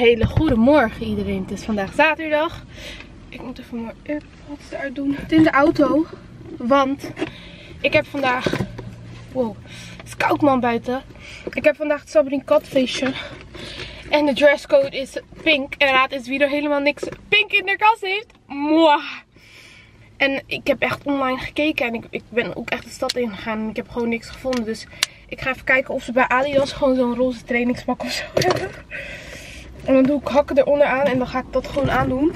hele goede morgen iedereen. Het is vandaag zaterdag. Ik moet even mijn AirPods eruit doen. Het is in de auto, want ik heb vandaag... Wow, het is koud man buiten. Ik heb vandaag het Sabrina Cat feestje. En de dresscode is pink. En raad is wie er helemaal niks pink in de kast heeft. Mwah. En ik heb echt online gekeken en ik ben ook echt de stad ingegaan. Ik heb gewoon niks gevonden. Dus ik ga even kijken of ze bij Adidas gewoon zo'n roze trainingspak of zo hebben. En dan doe ik hakken eronder aan en dan ga ik dat gewoon aandoen.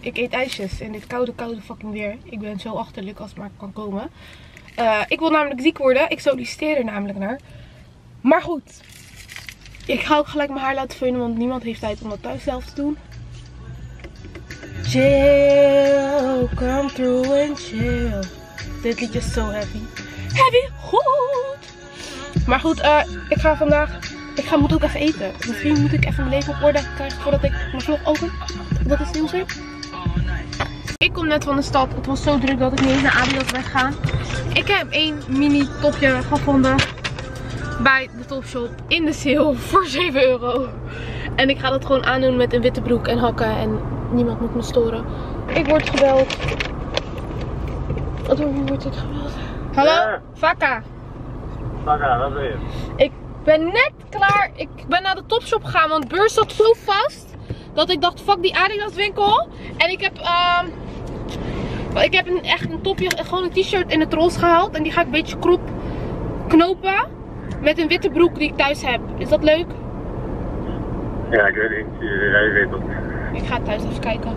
Ik eet ijsjes in dit koude fucking weer. Ik ben zo achterlijk als het maar kan komen. Ik wil namelijk ziek worden. Ik solliciteer er namelijk naar. Maar goed. Ik ga ook gelijk mijn haar laten veunen, want niemand heeft tijd om dat thuis zelf te doen. Chill, come through and chill. Dit liedje is zo heavy. Heavy, goed! Maar goed, ik ga vandaag... Ik moet ook even eten. Misschien moet ik even mijn leven op orde krijgen voordat ik mijn vlog open. Dat is nieuws, hè? Ik kom net van de stad. Het was zo druk dat ik niet eens naar Adidas ben gegaan. Ik heb één mini topje gevonden bij de Topshop in de sale voor €7. En ik ga dat gewoon aandoen met een witte broek en hakken en niemand moet me storen. Ik word gebeld. Door wie word ik gebeld? Hallo? Ja. Vakka. Vakka, wat ben je? Ik ben net klaar. Ik ben naar de Topshop gegaan, want de beurs zat zo vast dat ik dacht, fuck die Adidas winkel. En ik heb echt een topje, gewoon een t-shirt in het roze gehaald. En die ga ik een beetje knopen. Met een witte broek die ik thuis heb. Is dat leuk? Ja, ik weet niet. Jij weet het. Ik ga thuis even kijken.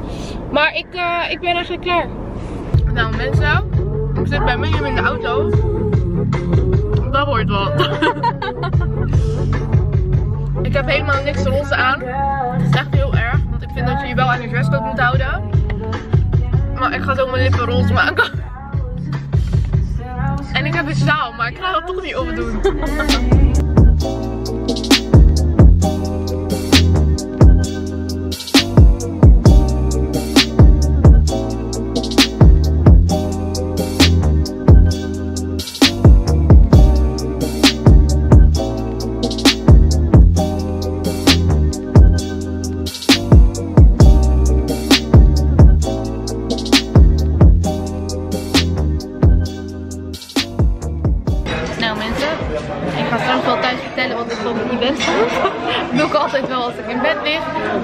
Maar ik ben eigenlijk klaar. Nou mensen, ik zit bij Mirjam in de auto. Dat wordt wat. Ik heb helemaal niks roze aan. Het is echt heel erg. Want ik vind dat je je wel aan je dresscode moet houden. Maar ik ga zo mijn lippen roze maken. En ik heb een zaal, maar ik ga dat toch niet opdoen.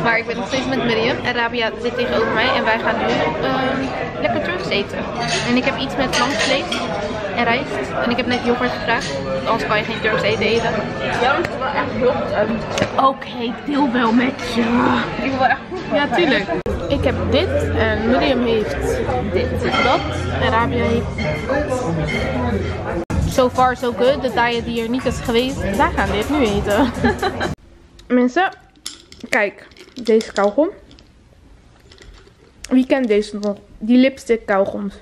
Maar ik ben nog steeds met Mirjam en Rabia zit tegenover mij en wij gaan nu lekker terug eten. En ik heb iets met lamsvlees en rijst. En ik heb net yoghurt gevraagd, want anders kan je geen Turks eten eten. Jou ziet er wel echt heel goed uit. Oké, ik deel wel met je. Ik wil wel echt goed. Ja, tuurlijk. Ik heb dit en Mirjam heeft dit en dat. En Rabia heeft dit. So far so good. De diet die er niet is geweest, daar gaan we dit nu eten. Mensen, kijk. Deze kauwgom. Wie kent deze nog? Die lipstick kauwgoms.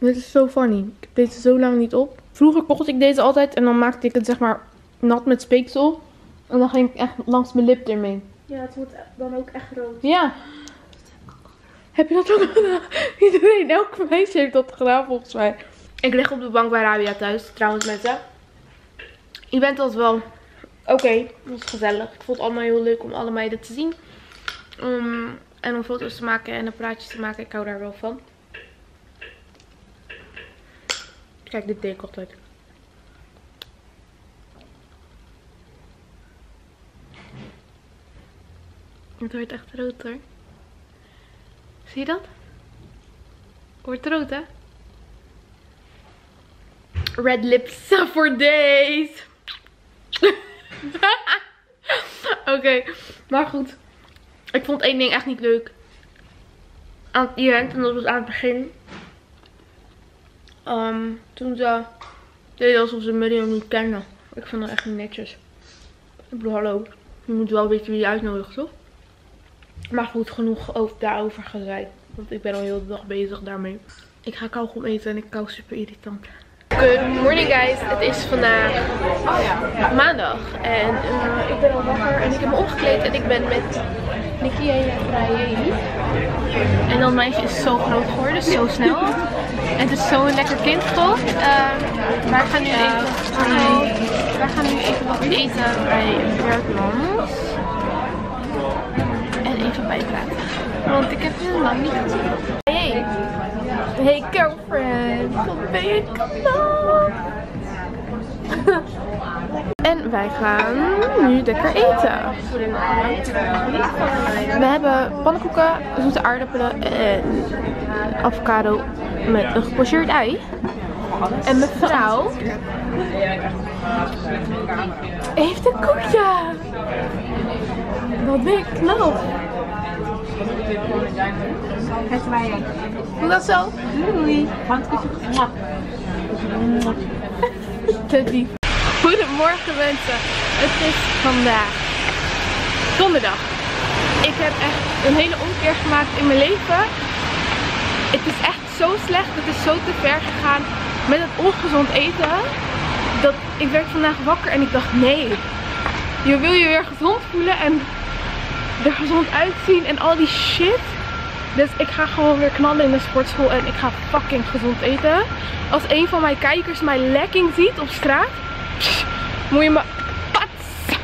Dit is zo funny. Ik heb deze zo lang niet op. Vroeger kocht ik deze altijd en dan maakte ik het zeg maar nat met speeksel. En dan ging ik echt langs mijn lip ermee. Ja, het wordt dan ook echt rood. Ja. Heb je dat ook gedaan? Iedereen, elke meisje heeft dat gedaan volgens mij. Ik lig op de bank bij Rabia thuis. Trouwens mensen. Je bent dat wel... Oké, dat was gezellig. Ik vond het allemaal heel leuk om alle meiden te zien. En om foto's te maken en een praatje te maken. Ik hou daar wel van. Kijk, dit deed ik altijd. Het wordt echt rood hoor. Zie je dat? Het wordt rood hè? Red lips for days! Oké, maar goed. Ik vond één ding echt niet leuk aan het event. En dat was aan het begin. Toen ze deden alsof ze Mirjam niet kennen. Ik vond dat echt niet netjes. Ik bedoel, hallo. Je moet wel weten wie je uitnodigt, toch? Maar goed, genoeg daarover gezeid. Want ik ben al heel de dag bezig daarmee. Ik ga kauwgom eten en ik kauw super irritant. Good morning guys, het is vandaag maandag en ik ben al wakker en ik heb me omgekleed en ik ben met Nikki en Raye. En dat meisje is zo groot geworden, zo snel. En het is zo'n lekker kind toch? Maar Wij gaan nu even wat eten bij Bertmans. En even bijpraten. Want ik heb heel lang niet gezien. Hey! Hey girlfriend! Wat ben je knap! En wij gaan nu lekker eten. We hebben pannenkoeken, zoete aardappelen en avocado met een gepocheerd ei. En mevrouw heeft een koekje. Wat ben ik knap. Doe dat zo. Doei. Te lief. Goedemorgen mensen, het is vandaag donderdag. Ik heb echt een hele omkeer gemaakt in mijn leven. Het is echt zo slecht, het is zo te ver gegaan met het ongezond eten. Dat ik werd vandaag wakker en ik dacht nee, je wil je weer gezond voelen en er gezond uitzien en al die shit. Dus ik ga gewoon weer knallen in de sportschool en ik ga fucking gezond eten. Als een van mijn kijkers mijn lekking ziet op straat, moet je me pats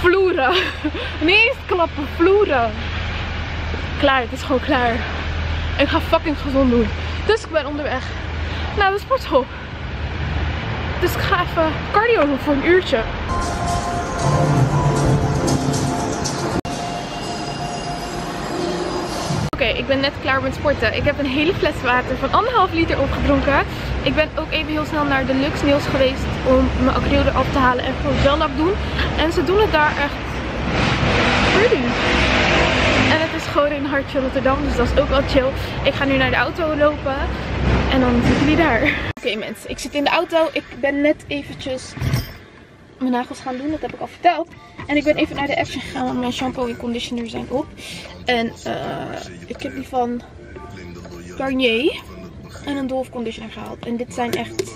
vloeren. Niet eens klappen, vloeren. Klaar, het is gewoon klaar. En ik ga fucking gezond doen. Dus ik ben onderweg naar de sportschool. Dus ik ga even cardio doen voor een uurtje. Oké, ik ben net klaar met sporten. Ik heb een hele fles water van 1,5 liter opgedronken. Ik ben ook even heel snel naar Deluxe Nails geweest om mijn acryl eraf te halen en gewoon gel lak doen. En ze doen het daar echt pretty. En het is gewoon in hartje Rotterdam, dus dat is ook wel chill. Ik ga nu naar de auto lopen en dan zitten jullie daar. Oké, mensen, ik zit in de auto. Ik ben net eventjes mijn nagels gaan doen, dat heb ik al verteld. En ik ben even naar de Action gegaan, want mijn shampoo en conditioner zijn op. En ik heb die van Garnier en een Dolf conditioner gehaald. En dit zijn echt,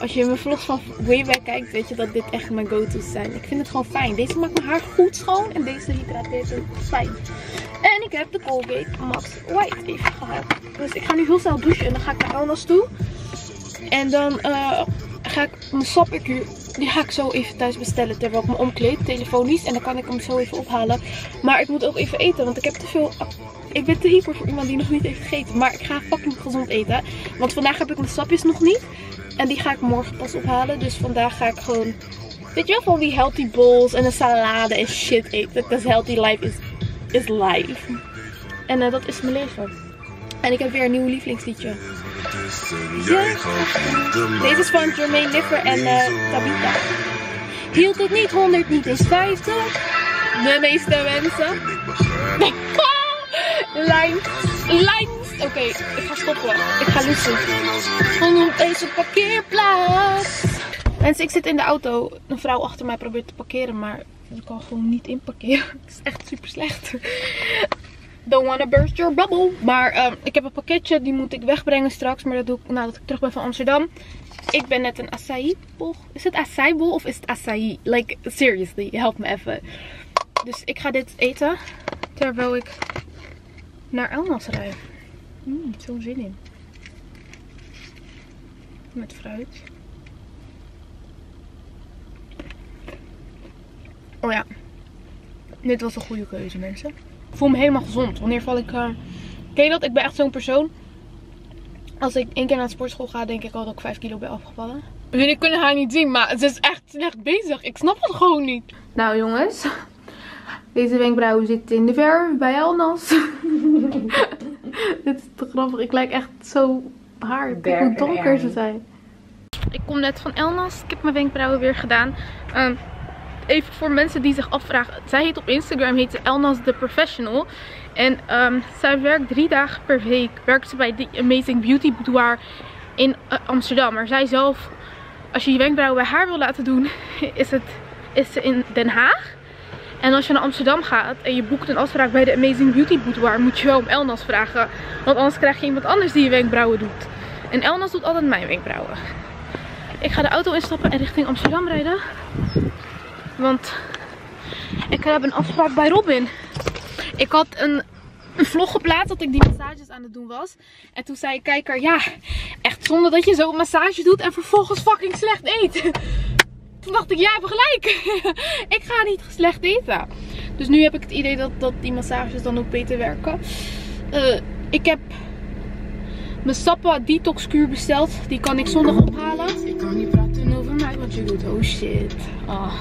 als je mijn vlogs van way back kijkt, weet je dat dit echt mijn go-to's zijn. Ik vind het gewoon fijn. Deze maakt mijn haar goed schoon en deze hydrateert ook fijn. En ik heb de Colgate Max White even gehaald. Dus ik ga nu heel snel douchen en dan ga ik naar Elnaz toe. En dan ga ik mijn Sapa die ga ik zo even thuis bestellen terwijl ik me omkleed, telefonisch. En dan kan ik hem zo even ophalen. Maar ik moet ook even eten, want ik heb te veel... Ik ben te hyper voor iemand die nog niet heeft gegeten. Maar ik ga fucking gezond eten. Want vandaag heb ik mijn sapjes nog niet. En die ga ik morgen pas ophalen. Dus vandaag ga ik gewoon... Weet je wel, van die healthy bowls en een salade en shit eten. Because healthy life is life. En dat is mijn leven. En ik heb weer een nieuw lievelingsliedje. Deze is van Jermaine Liver en Tabitha. Hield het niet 100, niet eens 50. De meeste mensen. Lijns. Oké, ik ga stoppen. Ik ga lussen. Rondom deze parkeerplaats. Mensen, ik zit in de auto. Een vrouw achter mij probeert te parkeren, maar ik kan gewoon niet inparkeren. Het is echt super slecht. Don't wanna burst your bubble. Maar ik heb een pakketje, die moet ik wegbrengen straks. Maar dat doe ik nadat ik terug ben van Amsterdam. Ik ben net een acai bol. Is het acai bol of is het acai? Like, seriously, help me even. Dus ik ga dit eten. Terwijl ik naar Elnaz rijd. Zo'n zin in. Met fruit. Oh ja. Dit was een goede keuze, mensen. Ik voel me helemaal gezond. Wanneer val ik... Ken je dat? Ik ben echt zo'n persoon. Als ik 1 keer naar de sportschool ga, denk ik al dat ik 5 kilo ben afgevallen. Jullie kunnen haar niet zien, maar ze is echt slecht bezig. Ik snap het gewoon niet. Nou jongens. Deze wenkbrauwen zitten in de verf bij Elnaz. Dit is te grappig. Ik lijk echt zo haar. Kijk hoe donker ze zijn. Ik kom net van Elnaz. Ik heb mijn wenkbrauwen weer gedaan. Even voor mensen die zich afvragen. Zij heet op Instagram, heet ze Elnaz The Professional. En zij werkt 3 dagen per week. Werkt ze bij The Amazing Beauty Boudoir in Amsterdam. Maar zij zelf, als je je wenkbrauwen bij haar wil laten doen, is ze in Den Haag. En als je naar Amsterdam gaat en je boekt een afspraak bij The Amazing Beauty Boudoir, moet je wel om Elnaz vragen. Want anders krijg je iemand anders die je wenkbrauwen doet. En Elnaz doet altijd mijn wenkbrauwen. Ik ga de auto instappen en richting Amsterdam rijden. Want ik heb een afspraak bij Robin. Ik had een vlog geplaatst dat ik die massages aan het doen was. En toen zei ik kijker, ja, echt Zonder dat je zo een massage doet en vervolgens fucking slecht eet. Toen dacht ik, ja, heb gelijk. Ik ga niet slecht eten. Dus nu heb ik het idee dat die massages dan ook beter werken. Ik heb mijn Sapa Detox Cure besteld. Die kan ik zondag ophalen. Ik kan niet praten over mij, want je doet, oh shit. Oh.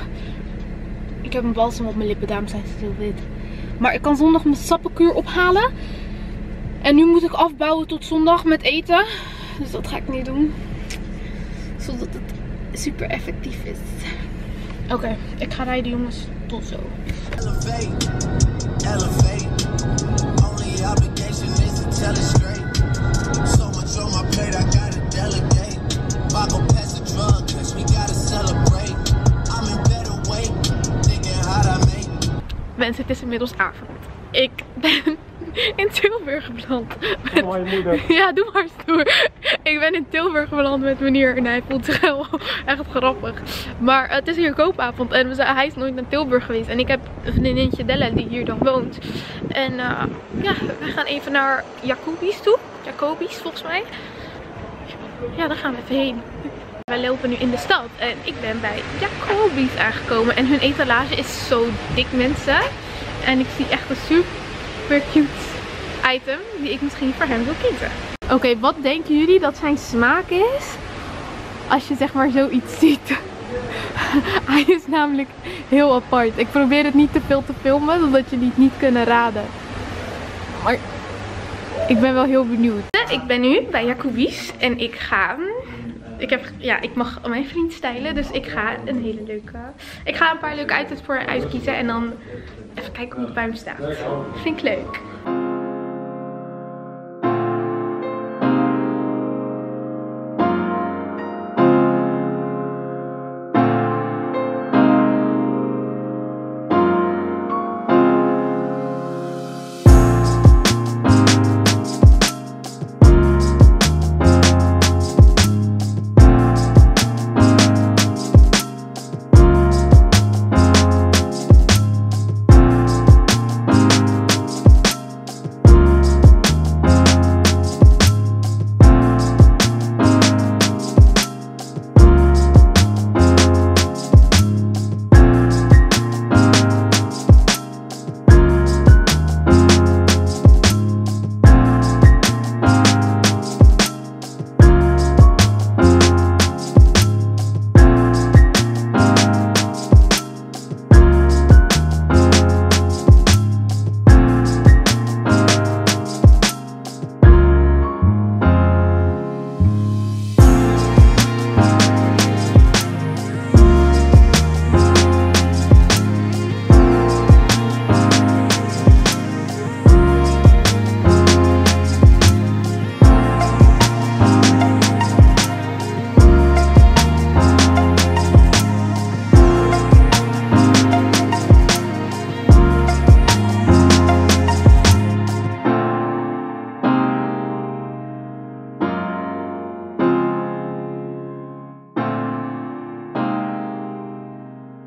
Ik heb een balsem op mijn lippen, daarom zijn ze zo wit. Maar ik kan zondag mijn Sapa Cure ophalen. En nu moet ik afbouwen tot zondag met eten. Dus dat ga ik niet doen. Zodat het super effectief is. Oké, ik ga rijden, jongens. Tot zo. Mensen, het is inmiddels avond. Ik ben in Tilburg beland. Met... Oh, mijn moeder. Ja, doe maar stoer. Ik ben in Tilburg beland met meneer en hij voelt zich wel echt grappig. Maar het is hier koopavond en hij is nooit naar Tilburg geweest. En ik heb een vriendinnetje Della die hier dan woont. En ja, we gaan even naar Jacobi's toe. Jacobi's volgens mij. Ja, daar gaan we even heen. Wij lopen nu in de stad en ik ben bij Jacobi's aangekomen. En hun etalage is zo dik, mensen. En ik zie echt een super cute item die ik misschien voor hem wil kiezen. Oké, wat denken jullie dat zijn smaak is als je zeg maar zoiets ziet? Hij is namelijk heel apart. Ik probeer het niet te veel te filmen, zodat jullie het niet kunnen raden. Maar ik ben wel heel benieuwd. Ik ben nu bij Jacobi's en ik ga... Ik mag mijn vriend stylen, dus ik ga een hele leuke... Ik ga een paar leuke items voor hem uitkiezen en dan even kijken hoe het bij hem staat. Vind ik leuk.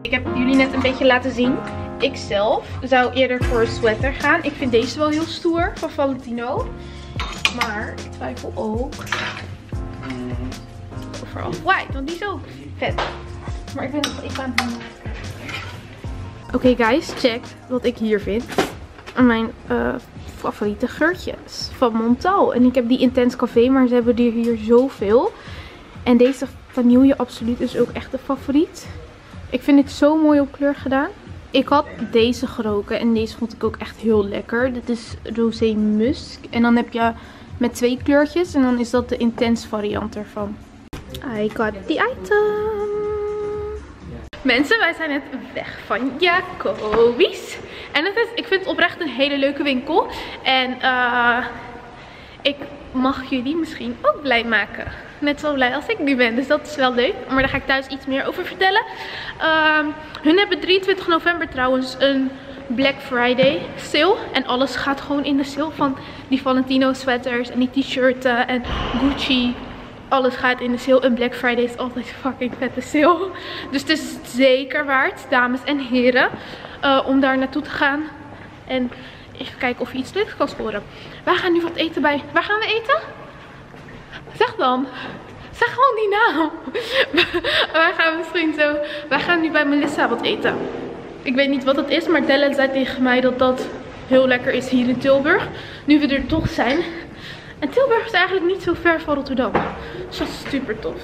Ik heb jullie net een beetje laten zien. Ik zelf zou eerder voor een sweater gaan. Ik vind deze wel heel stoer van Valentino. Maar ik twijfel ook over Off-White, want die is ook vet. Maar ik ben nog aan het doen. Oké guys, check wat ik hier vind. Mijn favoriete geurtjes van Montal. En ik heb die Intense Café, maar ze hebben hier zoveel. En deze van Nouvelle Absolut is ook echt de favoriet. Ik vind dit zo mooi op kleur gedaan. Ik had deze geroken en deze vond ik ook echt heel lekker. Dit is Rosé Musk. En dan heb je met twee kleurtjes en dan is dat de intense variant ervan. I got the item. Mensen, wij zijn net weg van Jacobi's. En het is, ik vind het oprecht een hele leuke winkel. En ik mag jullie misschien ook blij maken. Net zo blij als ik nu ben. Dus dat is wel leuk. Maar daar ga ik thuis iets meer over vertellen. Hun hebben 23 november trouwens een Black Friday sale. En alles gaat gewoon in de sale van die Valentino sweaters en die t-shirts en Gucci. Alles gaat in de sale. En Black Friday is altijd een fucking vette sale. Dus het is zeker waard, dames en heren, om daar naartoe te gaan. En even kijken of je iets leuks kan scoren. Wij gaan nu wat eten bij... Waar gaan we eten? Zeg dan. Zeg gewoon die naam. Wij gaan misschien zo... Wij gaan nu bij Melissa wat eten. Ik weet niet wat het is, maar Della zei tegen mij dat dat heel lekker is hier in Tilburg. Nu we er toch zijn. En Tilburg is eigenlijk niet zo ver van Rotterdam. Dus dat is super tof.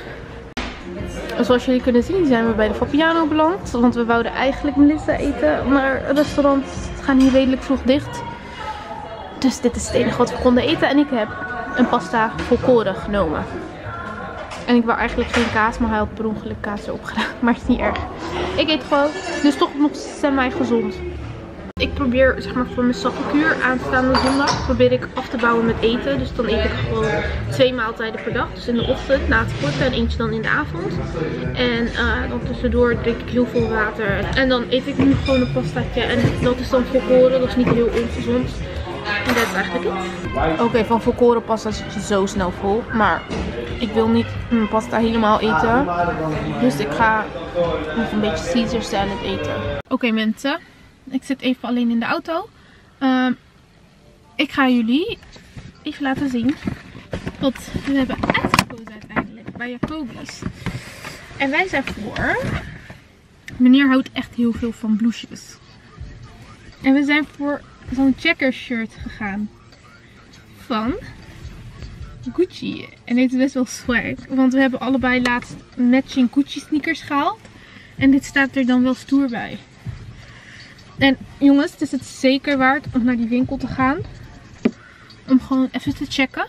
Zoals jullie kunnen zien zijn we bij de Vapiano beland. Want we wouden eigenlijk Melissa eten. Maar restaurants gaan hier redelijk vroeg dicht. Dus dit is het enige wat we konden eten. En ik heb een pasta volkoren genomen. En ik wou eigenlijk geen kaas, maar hij had per ongeluk kaas erop gedaan. Maar het is niet erg. Ik eet gewoon, dus toch nog semi-gezond. Ik probeer, zeg maar, voor mijn sappenkuur aanstaande zondag probeer ik af te bouwen met eten. Dus dan eet ik gewoon 2 maaltijden per dag. Dus in de ochtend na het sporten en eentje dan in de avond. En dan tussendoor drink ik heel veel water. En dan eet ik nu gewoon een pastaatje. En dat is dan volkoren, dat is niet heel ongezond. En dat is eigenlijk het. Oké, van volkoren pasta zit je zo snel vol. Maar ik wil niet mijn pasta helemaal eten. Dus ik ga nog een beetje Caesar salad eten. Oké, mensen. Ik zit even alleen in de auto. Ik ga jullie even laten zien wat we hebben uitgekozen uiteindelijk bij Jacobi's. En wij zijn voor... Meneer houdt echt heel veel van bloesjes. En we zijn voor zo'n checker shirt gegaan. Van Gucci. En dit is best wel swag. Want we hebben allebei laatst matching Gucci sneakers gehaald. En dit staat er dan wel stoer bij. En jongens, het is het zeker waard om naar die winkel te gaan. Om gewoon even te checken.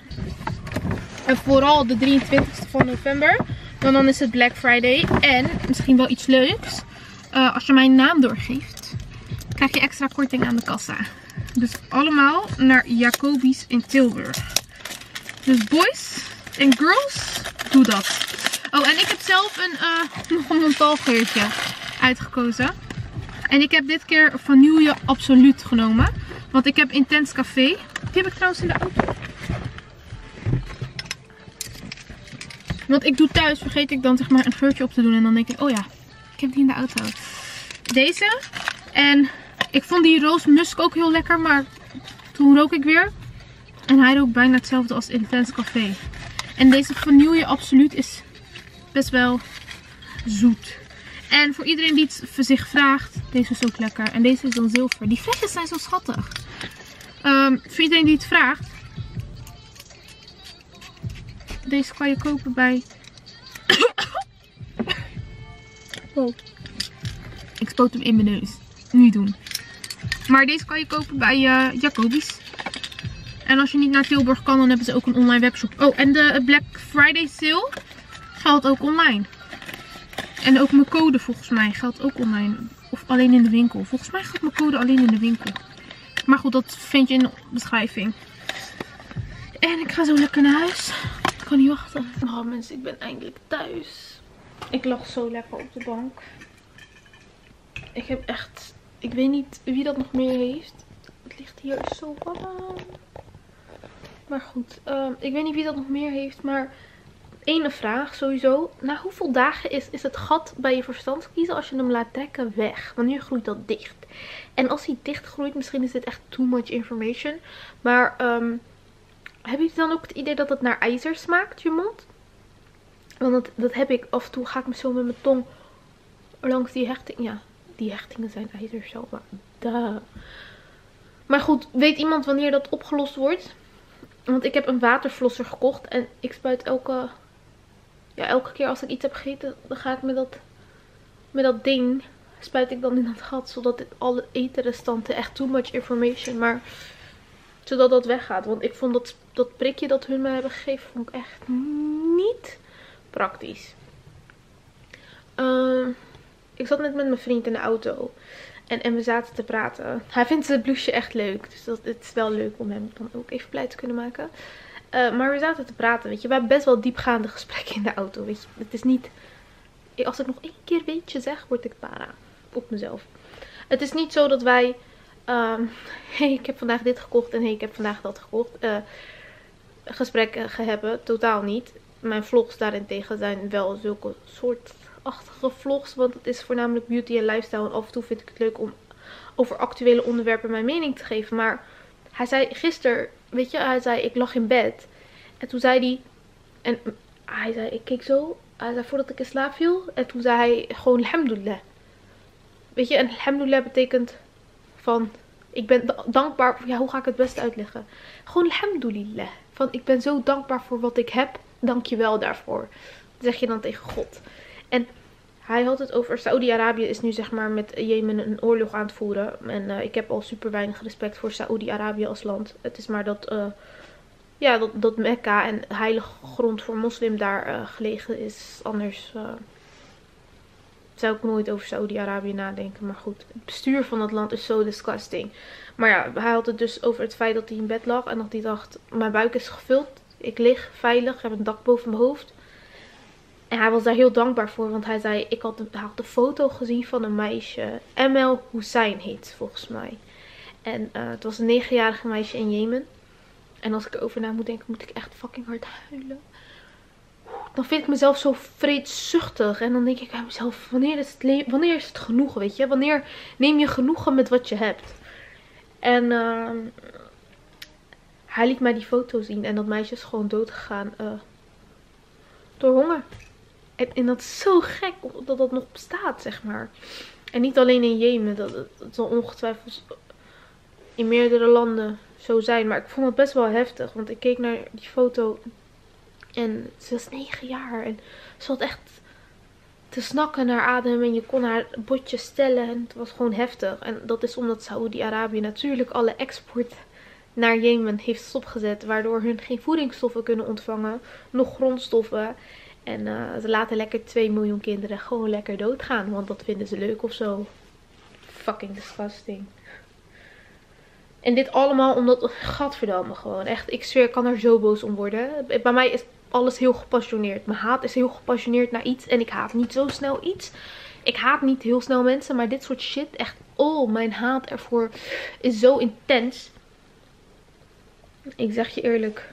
En vooral de 23e van november. Want dan is het Black Friday. En misschien wel iets leuks. Als je mijn naam doorgeeft, krijg je extra korting aan de kassa. Dus allemaal naar Jacobi's in Tilburg. Dus boys en girls, doe dat. Oh, en ik heb zelf nog een Montal geurtje uitgekozen. En ik heb dit keer van Nouvelle Absolut genomen. Want ik heb Intens Café. Die heb ik trouwens in de auto. Want ik doe thuis, vergeet ik dan zeg maar een geurtje op te doen. En dan denk ik, oh ja, ik heb die in de auto. Deze. En ik vond die roosmusk ook heel lekker. Maar toen rook ik weer. En hij rookt bijna hetzelfde als Intens Café. En deze van Nouvelle Absolut is best wel zoet. En voor iedereen die het voor zich vraagt, deze is ook lekker. En deze is dan zilver. Die flesjes zijn zo schattig. Voor iedereen die het vraagt, deze kan je kopen bij... oh. Ik spoot hem in mijn neus. Niet doen. Maar deze kan je kopen bij Jacobi's. En als je niet naar Tilburg kan, dan hebben ze ook een online webshop. Oh, en de Black Friday sale geldt ook online. En ook mijn code volgens mij geldt ook online. Of alleen in de winkel. Volgens mij geldt mijn code alleen in de winkel. Maar goed, dat vind je in de beschrijving. En ik ga zo lekker naar huis. Ik kan niet wachten. Oh mensen, ik ben eindelijk thuis. Ik lag zo lekker op de bank. Ik heb echt... Ik weet niet wie dat nog meer heeft. Het ligt hier zo warm. Maar goed, ik weet niet wie dat nog meer heeft, maar... Ene vraag sowieso. Na hoeveel dagen is het gat bij je verstandskiezen als je hem laat trekken weg? Wanneer groeit dat dicht? En als hij dicht groeit, misschien is dit echt too much information. Maar hebben jullie dan ook het idee dat het naar ijzer smaakt, je mond? Want dat heb ik. Af en toe ga ik me zo met mijn tong langs die hechtingen. Ja, die hechtingen zijn ijzer zo. Maar goed, weet iemand wanneer dat opgelost wordt? Want ik heb een waterflosser gekocht. En ik spuit elke keer als ik iets heb gegeten, dan ga ik met dat ding, spuit ik dan in dat gat. Zodat dit alle etenrestanten, echt too much information. Maar zodat dat weggaat. Want ik vond dat prikje dat hun mij hebben gegeven, vond ik echt niet praktisch. Ik zat net met mijn vriend in de auto. En we zaten te praten. Hij vindt het blouseje echt leuk. Dus het is wel leuk om hem dan ook even blij te kunnen maken. Maar we zaten te praten, weet je. We hebben best wel diepgaande gesprekken in de auto, weet je. Het is niet... Als ik nog één keer weetje zeg, word ik para. Op mezelf. Het is niet zo dat wij... hey, ik heb vandaag dit gekocht en hey, ik heb vandaag dat gekocht. Gesprekken hebben. Totaal niet. Mijn vlogs daarentegen zijn wel zulke soort... achtige vlogs, want het is voornamelijk beauty en lifestyle. En af en toe vind ik het leuk om over actuele onderwerpen mijn mening te geven. Maar hij zei gisteren, weet je, hij zei ik lag in bed. En toen zei hij, En hij zei, ik keek zo. Hij zei, voordat ik in slaap viel. En toen zei hij gewoon alhamdulillah. Weet je, en alhamdulillah betekent van, ik ben dankbaar. Ja, hoe ga ik het best uitleggen? Gewoon alhamdulillah. Van, ik ben zo dankbaar voor wat ik heb. Dank je wel daarvoor. Dat zeg je dan tegen God. En hij had het over, Saudi-Arabië is nu zeg maar met Jemen een oorlog aan het voeren. En ik heb al super weinig respect voor Saudi-Arabië als land. Het is maar dat, ja, dat Mekka en heilige grond voor moslim daar gelegen is. Anders zou ik nooit over Saudi-Arabië nadenken. Maar goed, het bestuur van dat land is zo disgusting. Maar ja, hij had het dus over het feit dat hij in bed lag. En dat hij dacht, mijn buik is gevuld. Ik lig veilig, ik heb een dak boven mijn hoofd. En hij was daar heel dankbaar voor, want hij zei, hij had de foto gezien van een meisje. ML Hussein heet volgens mij. En het was een 9-jarige meisje in Jemen. En als ik erover na moet denken, moet ik echt fucking hard huilen. Dan vind ik mezelf zo vreedzuchtig. En dan denk ik bij mezelf, wanneer is het genoegen, weet je? Wanneer neem je genoegen met wat je hebt? En hij liet mij die foto zien. En dat meisje is gewoon dood gegaan door honger. En dat is zo gek dat dat nog bestaat, zeg maar. En niet alleen in Jemen. Dat zal ongetwijfeld in meerdere landen zo zijn. Maar ik vond het best wel heftig. Want ik keek naar die foto. En ze was 9 jaar. En ze had echt te snakken naar adem. En je kon haar botje stellen. En het was gewoon heftig. En dat is omdat Saoedi-Arabië natuurlijk alle export naar Jemen heeft stopgezet. Waardoor hun geen voedingsstoffen kunnen ontvangen. Nog grondstoffen. En ze laten lekker 2 miljoen kinderen gewoon lekker doodgaan. Want dat vinden ze leuk of zo. Fucking disgusting. En dit allemaal omdat, godverdamme gewoon. Echt, ik zweer, ik kan er zo boos om worden. Bij mij is alles heel gepassioneerd. Mijn haat is heel gepassioneerd naar iets. En ik haat niet zo snel iets. Ik haat niet heel snel mensen. Maar dit soort shit, echt, oh, mijn haat ervoor is zo intens. Ik zeg je eerlijk,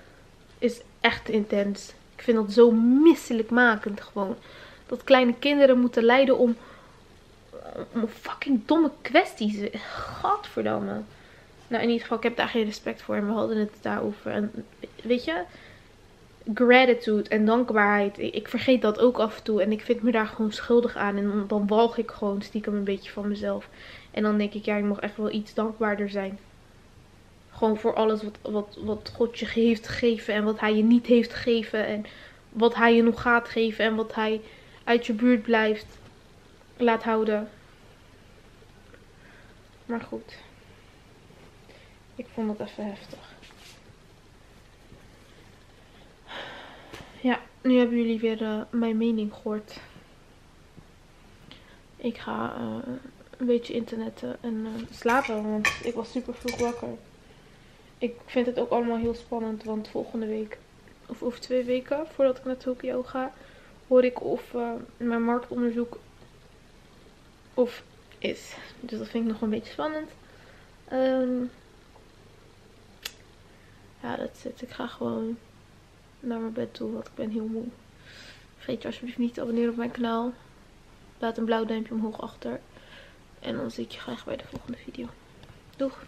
is echt intens. Ik vind dat zo misselijkmakend gewoon. Dat kleine kinderen moeten lijden om fucking domme kwesties. Godverdamme. Nou, in ieder geval, ik heb daar geen respect voor. En we hadden het daarover. En weet je, gratitude en dankbaarheid. Ik vergeet dat ook af en toe. En ik vind me daar gewoon schuldig aan. En dan walg ik gewoon stiekem een beetje van mezelf. En dan denk ik, ja, ik mag echt wel iets dankbaarder zijn. Gewoon voor alles wat God je heeft gegeven. En wat hij je niet heeft gegeven. En wat hij je nog gaat geven. En wat hij uit je buurt blijft. Laat houden. Maar goed. Ik vond het even heftig. Ja, nu hebben jullie weer mijn mening gehoord. Ik ga een beetje internetten en slapen. Want ik was super vroeg wakker. Ik vind het ook allemaal heel spannend. Want volgende week, of over 2 weken, voordat ik naar Tokyo ga, hoor ik of mijn marktonderzoek of is. Dus dat vind ik nog een beetje spannend. Ja, dat zit. Ik ga gewoon naar mijn bed toe, want ik ben heel moe. Vergeet je alsjeblieft niet te abonneren op mijn kanaal. Laat een blauw duimpje omhoog achter. En dan zie ik je graag bij de volgende video. Doeg!